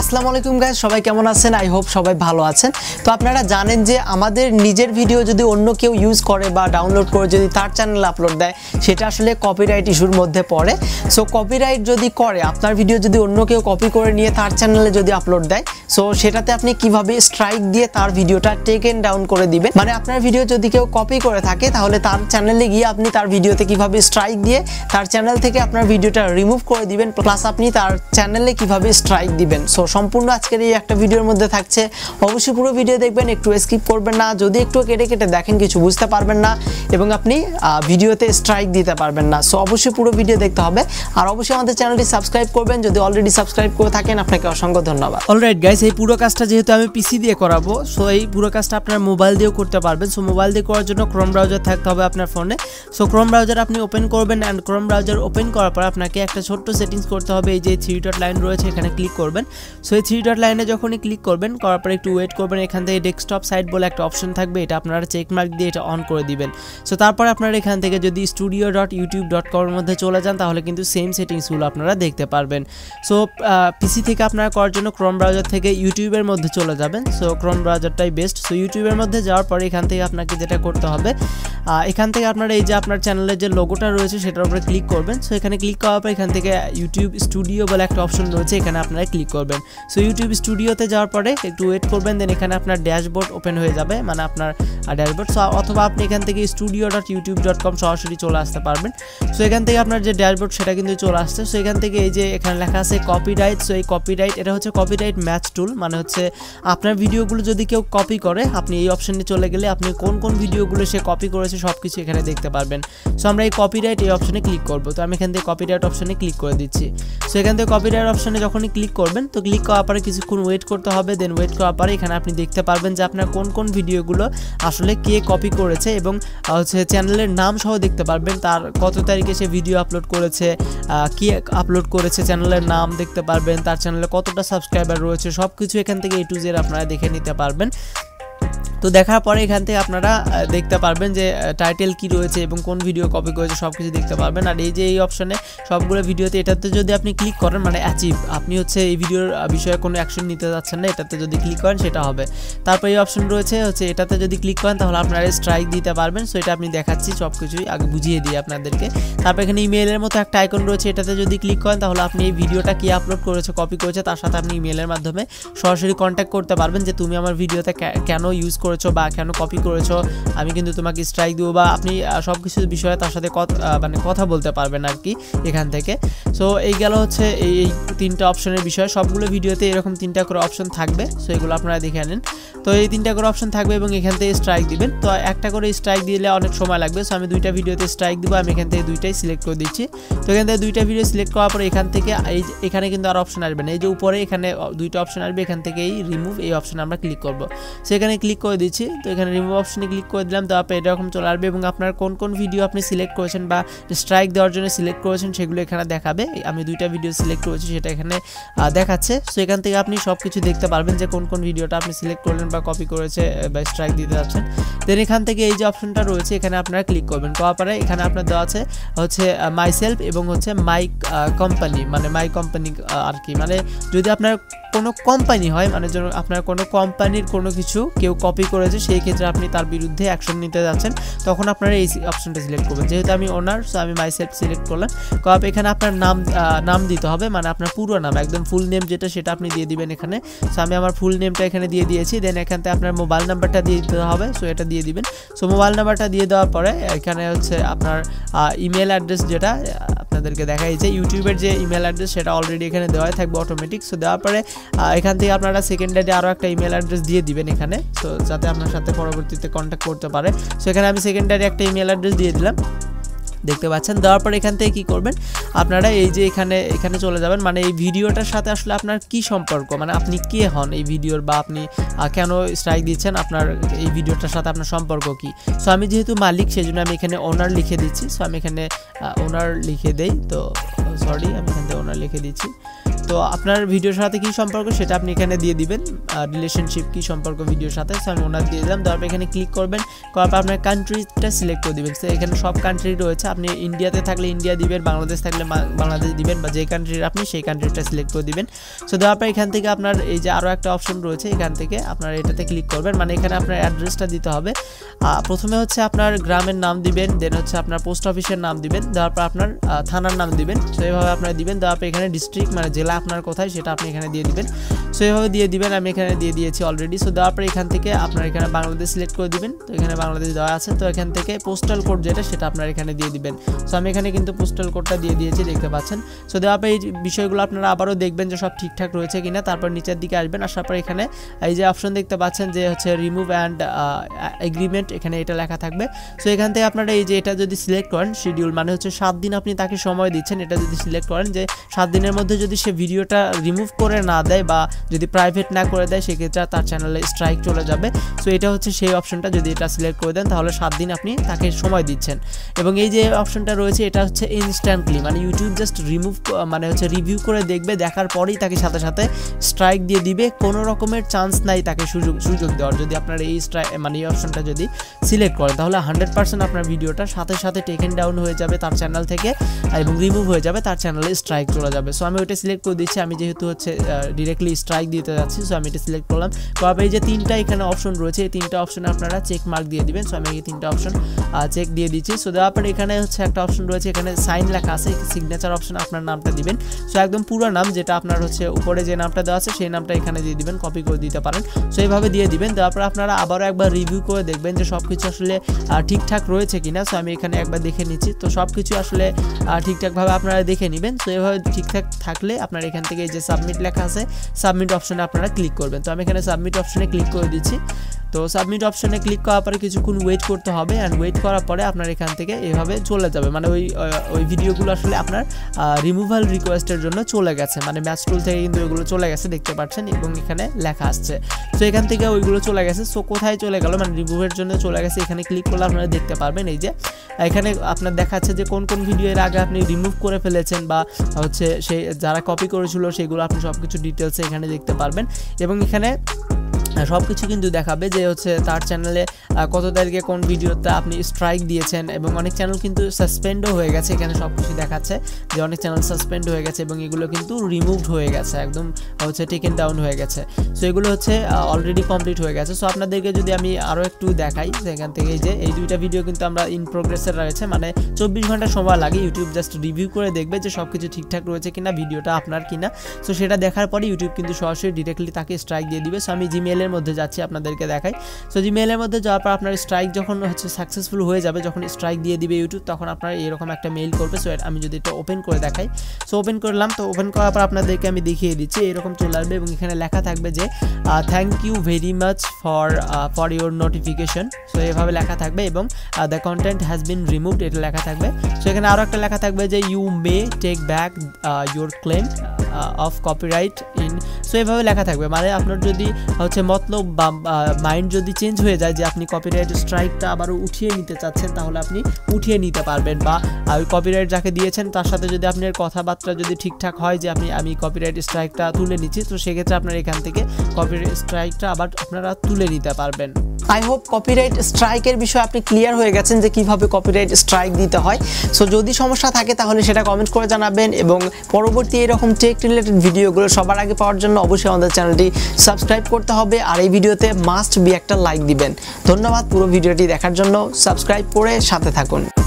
আসসালামু আলাইকুম গাইস, সবাই কেমন আছেন? আই হোপ সবাই ভালো আছেন। তো আপনারা জানেন যে আমাদের নিজের ভিডিও যদি অন্য কেউ ইউজ করে বা ডাউনলোড করে যদি তার চ্যানেলে আপলোড দেয়, সেটা আসলে কপিরাইট ইস্যুর মধ্যে পড়ে। সো কপিরাইট যদি করে, আপনার ভিডিও যদি অন্য কেউ কপি করে নিয়ে তার চ্যানেলে যদি আপলোড দেয়, সো সেটাতে আপনি কিভাবে স্ট্রাইক দিয়ে তার ভিডিওটা টেকেন ডাউন করে দিবেন। মানে আপনার ভিডিও যদি কেউ কপি করে থাকে, তাহলে তার চ্যানেলে গিয়ে আপনি তার ভিডিওতে কিভাবে স্ট্রাইক দিয়ে তার চ্যানেল থেকে আপনার ভিডিওটা রিমুভ করে দিবেন, প্লাস আপনি তার চ্যানেলে কিভাবে স্ট্রাইক দিবেন। সো সম্পূর্ণ আজকের এই একটা ভিডিওর মধ্যে থাকছে। অবশ্যই পুরো ভিডিও দেখবেন, একটু স্কিপ করবেন না। যদি একটু কেটে কেটে দেখেন কিছু বুঝতে পারবেন না এবং আপনি ভিডিওতে স্ট্রাইক দিতে পারবেন না। সো অবশ্যই পুরো ভিডিও দেখতে হবে। আর অবশ্যই আমাদের চ্যানেলটি সাবস্ক্রাইব করবেন যদি অলরেডি সাবস্ক্রাইব করে থাকেন। আপনাকে অসংখ্য ধন্যবাদ। অলরাইট গাইস, এই পুরো কাজটা যেহেতু আমি পিসি দিয়ে করাবো, সো এই পুরো কাজটা আপনার মোবাইল দিয়েও করতে পারবেন। সো মোবাইল দিয়ে করার জন্য ক্রোম ব্রাউজার থাকতে হবে আপনার ফোনে। সো ক্রোম ব্রাউজার আপনি ওপেন করবেন অ্যান্ড ক্রোম ব্রাউজার ওপেন করার পর আপনাকে একটা ছোট্ট সেটিংস করতে হবে। এই যে থ্রি ডট লাইন রয়েছে, এখানে ক্লিক করবেন। সো এই থ্রি ডট লাইনে যখনই ক্লিক করবেন, করার পরে একটু ওয়েট করবেন। এখান থেকে ডেস্কটপ সাইট বলে একটা অপশন থাকবে, এটা আপনারা চেকমার্ক দিয়ে এটা অন করে দিবেন। সো তারপরে আপনারা এখান থেকে যদি studio.youtube.com-এর মধ্যে চলে যান, তাহলে কিন্তু সেম সেটিংসগুলো আপনারা দেখতে পারবেন। সো পিসি থেকে আপনারা করার জন্য ক্রোম ব্রাউজার থেকে ইউটিউবের মধ্যে চলে যাবেন। সো ক্রোম ব্রাউজারটাই বেস্ট। সো ইউটিউবের মধ্যে যাওয়ার পরে এখান থেকে আপনাকে যেটা করতে হবে, এখান থেকে আপনারা এই যে আপনার চ্যানেলের যে লোগোটা রয়েছে সেটার উপরে ক্লিক করবেন। সো এখানে ক্লিক করার পর এখান থেকে ইউটিউব স্টুডিও বলে একটা অপশন রয়েছে, এখানে আপনারা ক্লিক করবেন। সো ইউটিউব স্টুডিওতে যাওয়ার পরে একটু ওয়েট করবেন, দেন এখানে আপনার ড্যাশবোর্ড ওপেন হয়ে যাবে, মানে আপনার ড্যাশবোর্ড। সো অথবা আপনি এখান থেকে studio.youtube.com সরাসরি চলে আসতে পারবেন। সো এখান থেকে আপনার যে ড্যাশবোর্ড সেটা কিন্তু চলে আসছে। সো এখান থেকে এই যে এখানে লেখা আছে কপিরাইট। সো এই কপিরাইট, এটা হচ্ছে কপিরাইট ম্যাচ টুল, মানে হচ্ছে আপনার ভিডিওগুলো যদি কেউ কপি করে, আপনি এই অপশনে চলে গেলে আপনি কোন কোন ভিডিওগুলো সে কপি করেছে সব কিছু এখানে দেখতে পারবেন। সো আমরা এই কপিরাইট এই অপশনে ক্লিক করবো। তো আমি এখান থেকে কপিরাইট অপশনে ক্লিক করে দিচ্ছি। সো এখান থেকে কপিরাইট অপশনে যখনই ক্লিক করবেন, তো ক্লিক করার পরে কিছুক্ষণ ওয়েট করতে হবে। দেন ওয়েট করার পরে এখানে আপনি দেখতে পারবেন যে আপনার কোন কোন ভিডিওগুলো আসলে কে কপি করেছে এবং হচ্ছে চ্যানেলের নাম সহ দেখতে পারবেন, তার কত তারিখে সে ভিডিও আপলোড করেছে, কে আপলোড করেছে, চ্যানেলের নাম দেখতে পারবেন, তার চ্যানেলে কতটা সাবস্ক্রাইবার রয়েছে, সব কিছু এখান থেকে A to Z আপনারা দেখে নিতে পারবেন। তো দেখার পরে এখান থেকে আপনারা দেখতে পারবেন যে টাইটেল কি রয়েছে এবং কোন ভিডিও কপি করেছে সব কিছু দেখতে পারবেন। আর এই যে এই অপশনে সবগুলো ভিডিওতে, এটাতে যদি আপনি ক্লিক করেন, মানে অ্যাচিভ, আপনি হচ্ছে এই ভিডিওর বিষয়ে কোনো অ্যাকশন নিতে যাচ্ছেন না, এটাতে যদি ক্লিক করেন সেটা হবে। তারপরে এই অপশন রয়েছে হচ্ছে এটাতে যদি ক্লিক করেন তাহলে আপনারা স্ট্রাইক দিতে পারবেন। সো এটা আমি দেখাচ্ছি, সব কিছুই আগে বুঝিয়ে দিই আপনাদেরকে। তারপর এখানে ইমেলের মতো একটা আইকন রয়েছে, এটাতে যদি ক্লিক করেন তাহলে আপনি এই ভিডিওটা কে আপলোড করেছে কপি করেছে তার সাথে আপনি ইমেলের মাধ্যমে সরাসরি কন্ট্যাক্ট করতে পারবেন যে তুমি আমার ভিডিওতে কেন ইউজ করেছো বা কেন কপি করেছো, আমি কিন্তু তোমাকে স্ট্রাইক দেবো, বা আপনি সব কিছুর বিষয়ে তার সাথে কথা বলতে পারবেন আর কি এখান থেকে। সো এই গেল হচ্ছে এই তিনটা অপশনের বিষয়। সবগুলো ভিডিওতে এরকম তিনটা করে অপশন থাকবে, সো এগুলো আপনারা দেখে নেন। তো এই তিনটা করে অপশন থাকবে এবং এখান থেকে স্ট্রাইক দিবেন। তো একটা করে স্ট্রাইক দিলে অনেক সময় লাগবে, সো আমি দুইটা ভিডিওতে স্ট্রাইক দেবো। আমি এখান থেকে দুইটাই সিলেক্ট করে দিচ্ছি। তো এখান থেকে দুইটা ভিডিও সিলেক্ট করার পর এখান থেকে এই এখানে কিন্তু আর অপশন আসবে না, এই যে উপরে এখানে দুইটা অপশন আসবে, এখান থেকে এই রিমুভ এই অপশনে আমরা ক্লিক করবো। সো এখানে ক্লিক করে দিচ্ছি। তো এখানে রিমুভ অপশনে ক্লিক করে দিলাম। তো আপনি এরকম চলে আসবে এবং আপনার কোন কোন ভিডিও আপনি সিলেক্ট করেছেন বা স্ট্রাইক দেওয়ার জন্য সিলেক্ট করেছেন সেগুলো এখানে দেখাবে। আমি দুইটা ভিডিও সিলেক্ট করেছি সেটা এখানে দেখাচ্ছে। সো এখান থেকে আপনি সব কিছু দেখতে পারবেন যে কোন কোন ভিডিওটা আপনি সিলেক্ট করলেন বা কপি করেছে বা স্ট্রাইক দিতে যাচ্ছেন। দেন এখান থেকে এই যে অপশনটা রয়েছে এখানে আপনারা ক্লিক করবেন। করার পরে এখানে আপনার দেওয়া আছে হচ্ছে মাই সেলফ এবং হচ্ছে মাই কোম্পানি, মানে মাই কোম্পানি আর কি, মানে যদি আপনার কোনো কোম্পানি হয়, মানে আপনার কোনো কোম্পানির কোনো কিছু কেউ কপি করেছে সেই ক্ষেত্রে আপনি তার বিরুদ্ধে অ্যাকশন নিতে যাচ্ছেন, তখন আপনারা এই অপশনটা সিলেক্ট করবেন। যেহেতু আমি ওনার, সো আমি মাই সেলফ সিলেক্ট করলাম। করার এখানে আপনার নাম দিতে হবে, মানে আপনার পুরো নাম, একদম ফুল নেম যেটা সেটা আপনি দিয়ে দিবেন এখানে। সো আমি আমার ফুল নেমটা এখানে দিয়ে দিয়েছি। দেন এখান থেকে আপনার মোবাইল নাম্বারটা দিয়ে দিতে হবে, সো এটা দিয়ে দিবেন। সো মোবাইল নাম্বারটা দিয়ে দেওয়ার পরে এখানে হচ্ছে আপনার ইমেল অ্যাড্রেস, যেটা আপনাদেরকে দেখাই যে ইউটিউবের যে ইমেল অ্যাড্রেস সেটা অলরেডি এখানে দেওয়াই থাকবে অটোমেটিক। সো দেওয়ার পরে এখান থেকে আপনারা সেকেন্ডারি আরও একটা ইমেল অ্যাড্রেস দিয়ে দিবেন এখানে, সো যাতে আপনার সাথে পরবর্তীতে কন্ট্যাক্ট করতে পারে। সো এখানে আমি সেকেন্ডারি একটা ইমেল অ্যাড্রেস দিয়ে দিলাম, দেখতে পাচ্ছেন। দেওয়ার পরে এখান থেকে কী করবেন আপনারা, এই যে এখানে চলে যাবেন, মানে এই ভিডিওটার সাথে আসলে আপনার কি সম্পর্ক, মানে আপনি কে হন এই ভিডিওর বা আপনি কেন স্ট্রাইক দিচ্ছেন, আপনার এই ভিডিওটার সাথে আপনার সম্পর্ক কী। সো আমি যেহেতু মালিক সেজন্য আমি এখানে ওনার লিখে দিচ্ছি। সো আমি এখানে ওনার লিখে দেই, তো সরি আমি এখান থেকে ওনার লিখে দিচ্ছি। তো আপনার ভিডিওর সাথে কি সম্পর্ক সেটা আপনি এখানে দিয়ে দিবেন, রিলেশনশিপ কি সম্পর্ক ভিডিওর সাথে, সো আমি ওনার দিয়ে দিলাম। তারপর এখানে ক্লিক করবেন, করার পর আপনার কান্ট্রিটা সিলেক্ট করে দিবেন। সো এখানে সব কান্ট্রি রয়েছে, আপনি ইন্ডিয়াতে থাকলে ইন্ডিয়া দিবেন, বাংলাদেশ থাকলে বাংলাদেশ দিবেন, বা যে কান্ট্রির আপনি সেই কান্ট্রিটা সিলেক্ট করে দিবেন। সো দেওয়ার পর এখান থেকে আপনার এই যে আরও একটা অপশন রয়েছে, এখান থেকে আপনার এটাতে ক্লিক করবেন, মানে এখানে আপনার অ্যাড্রেসটা দিতে হবে। প্রথমে হচ্ছে আপনার গ্রামের নাম দিবেন, দেন হচ্ছে আপনার পোস্ট অফিসের নাম দিবেন, দেওয়ার পর আপনার থানার নাম দিবেন। সো এইভাবে আপনার দিবেন, দেওয়ার পর এখানে ডিস্ট্রিক্ট মানে জেলা আপনার কোথায় সেটা আপনি এখানে দিয়ে দিবেন। সো এইভাবে দিয়ে দিবেন, আমি এখানে দিয়ে দিয়েছি অলরেডি। সো দেওয়ার পর এখান থেকে আপনার এখানে বাংলাদেশ সিলেক্ট করে দিবেন, তো এখানে বাংলাদেশ দেওয়া আছে। তো এখান থেকে পোস্টাল কোড যেটা সেটা আপনার এখানে দিয়ে দিবেন। সো আমি এখানে কিন্তু পোস্টাল কোডটা দিয়ে দিয়েছি, দেখতে পাচ্ছেন। সো দেওয়ার পর এই বিষয়গুলো আপনারা আবারও দেখবেন যে সব ঠিকঠাক রয়েছে কিনা। তারপর নিচের দিকে আসবেন, আসার পর এখানে এই যে অপশন দেখতে পাচ্ছেন যে হচ্ছে রিমুভ অ্যান্ড এগ্রিমেন্ট, এখানে এটা লেখা থাকবে। সো এখান থেকে আপনারা এই যে এটা যদি সিলেক্ট করেন শিডিউল, মানে হচ্ছে 7 দিন আপনি তাকে সময় দিচ্ছেন। এটা যদি সিলেক্ট করেন যে 7 দিনের মধ্যে যদি সে ভিডিওটা রিমুভ করে না দেয় বা যদি প্রাইভেট না করে দেয়, সেক্ষেত্রে তার চ্যানেলে স্ট্রাইক চলে যাবে। সো এটা হচ্ছে সেই অপশনটা, যদি এটা সিলেক্ট করে দেন তাহলে 7 দিন আপনি তাকে সময় দিচ্ছেন। এবং এই যে অপশনটা রয়েছে এটা হচ্ছে ইনস্ট্যান্টলি, মানে ইউটিউব জাস্ট রিমুভ মানে হচ্ছে রিভিউ করে দেখবে, দেখার পরেই তাকে সাথে সাথে স্ট্রাইক দিয়ে দিবে, কোনো রকমের চান্স নাই তাকে সুযোগ দেওয়ার। যদি আপনার এই মানে এই অপশনটা যদি সিলেক্ট করেন তাহলে 100% আপনার ভিডিওটা সাথে সাথে টেকেন ডাউন হয়ে যাবে তার চ্যানেল থেকে এবং রিমুভ হয়ে যাবে, তার চ্যানেলে স্ট্রাইক চলে যাবে। সো আমি ওইটা সিলেক্ট করে দিচ্ছি, আমি যেহেতু হচ্ছে ডিরেক্টলি স্ট্রাইক দিতে যাচ্ছি। সো আমি এটা সিলেক্ট করলাম, তবে এই যে 3টা এখানে অপশন রয়েছে, এই 3টা অপশনে আপনারা চেক মার্ক দিয়ে দিবেন। সো আমি এই 3টা অপশন চেক দিয়ে দিচ্ছি। সো দেওয়ার পরে এখানে হচ্ছে একটা অপশন রয়েছে, এখানে সাইন লেখা আছে, সিগনেচার অপশন, আপনার নামটা দিবেন। সো একদম পুরো নাম যেটা আপনার হচ্ছে উপরে যে নামটা দেওয়া আছে সেই নামটা এখানে দিয়ে দিবেন, কপি করে দিতে পারেন। সো এইভাবে দিয়ে দিবেন, দেওয়ার পর আপনারা আবারও একবার রিভিউ করে দেখবেন যে সব কিছু আসলে ঠিকঠাক রয়েছে কিনা। সো আমি এখানে একবার দেখে নিচ্ছি, তো সব কিছু আসলে ঠিকঠাকভাবে আপনারা দেখে নেবেন। সো এভাবে ঠিকঠাক থাকলে আপনার এখান থেকে এই যে সাবমিট লেখা আছে, সাবমিট অপশনে আপনারা ক্লিক করবেন। তো আমি এখানে সাবমিট অপশনে ক্লিক করে দিচ্ছি। তো সাবমিট অপশনে ক্লিক করার পরে কিছুক্ষণ ওয়েট করতে হবে, অ্যান্ড ওয়েট করার পরে আপনার এখান থেকে এভাবে চলে যাবে, মানে ওই ভিডিওগুলো আসলে আপনার রিমুভাল রিকোয়েস্টের জন্য চলে গেছে, মানে ম্যাচ টুল থেকে কিন্তু ওইগুলো চলে গেছে, দেখতে পাচ্ছেন, এবং এখানে লেখা আসছে। সো এখান থেকে ওইগুলো চলে গেছে। সো কোথায় চলে গেল, মানে রিমুভের জন্য চলে গেছে, এখানে ক্লিক করলে আপনারা দেখতে পারবেন। এই যে এখানে আপনার দেখাচ্ছে যে কোন কোন ভিডিও এর আগে আপনি রিমুভ করে ফেলেছেন বা হচ্ছে সেই যারা কপি করেছিল সেগুলো আপনি সব কিছু ডিটেলসে এখানে দেখতে পারবেন। এবং এখানে সব কিছু কিন্তু দেখাবে যে হচ্ছে তার চ্যানেলে কত তারিখে কোন ভিডিওতে আপনি স্ট্রাইক দিয়েছেন, এবং অনেক চ্যানেল কিন্তু সাসপেন্ডও হয়ে গেছে। এখানে সব কিছু দেখাচ্ছে যে অনেক চ্যানেল সাসপেন্ড হয়ে গেছে এবং এগুলো কিন্তু রিমুভড হয়ে গেছে, একদম হচ্ছে টেকেন ডাউন হয়ে গেছে। সো এগুলো হচ্ছে অলরেডি কমপ্লিট হয়ে গেছে। সো আপনাদেরকে যদি আমি আরও একটু দেখাই, সেখান থেকে যে এই 2টা ভিডিও কিন্তু আমরা ইন প্রোগ্রেসে রয়েছে, মানে 24 ঘন্টা সময় লাগে, ইউটিউব জাস্ট রিভিউ করে দেখবে যে সব কিছু ঠিকঠাক রয়েছে কিনা, ভিডিওটা আপনার কিনা। সো সেটা দেখার পরে ইউটিউব কিন্তু সরাসরি ডিরেক্টলি তাকে স্ট্রাইক দিয়ে দিবে। সো আমি জিমেলের মধ্যে যাচ্ছি, আপনাদেরকে দেখাই। সো জিমেইলের মধ্যে যাওয়ার পর আপনার স্ট্রাইক যখন হচ্ছে সাকসেসফুল হয়ে যাবে, যখন স্ট্রাইক দিয়ে দিবে ইউটিউব, তখন আপনার এরকম একটা মেইল করবে। সো আমি যদি এটা ওপেন করে দেখাই, সো ওপেন করলাম। তো ওপেন করার পর আপনাদেরকে আমি দেখিয়ে দিচ্ছি, এরকম চলে আসবে এবং এখানে লেখা থাকবে যে thank you very much for your notification. So এভাবে লেখা থাকবে এবং the content has been removed, এটা লেখা থাকবে। সো এখানে আরও একটা লেখা থাকবে যে you may take back your claim of copyright in. So এভাবে লেখা থাকবে, মানে আপনার যদি হচ্ছে মতলব বা মাইন্ড যদি চেঞ্জ হয়ে যায় যে আপনি কপিরাইট স্ট্রাইকটা আবারও উঠিয়ে নিতে চাচ্ছেন, তাহলে আপনি উঠিয়ে নিতে পারবেন। বা ওই কপিরাইট যাকে দিয়েছেন তার সাথে যদি আপনার কথাবার্তা যদি ঠিকঠাক হয় যে আমি কপিরাইট স্ট্রাইকটা তুলে নিচ্ছি, তো সেক্ষেত্রে আপনার এখান থেকে কপিরাইট স্ট্রাইকটা আবার আপনারা তুলে নিতে পারবেন। আই হোপ কপিরাইট স্ট্রাইকের বিষয়ে আপনি ক্লিয়ার হয়ে গেছেন যে কীভাবে কপিরাইট স্ট্রাইক দিতে হয়। সো যদি সমস্যা থাকে তাহলে সেটা কমেন্ট করে জানাবেন, এবং পরবর্তী এরকম টেক রিলেটেড ভিডিওগুলো সবার আগে পাওয়ার জন্য অবশ্যই আমাদের চ্যানেলটি সাবস্ক্রাইব করতে হবে, আর এই ভিডিওতে মাস্ট বি একটা লাইক দিবেন। ধন্যবাদ পুরো ভিডিওটি দেখার জন্য, সাবস্ক্রাইব করে সাথে থাকুন।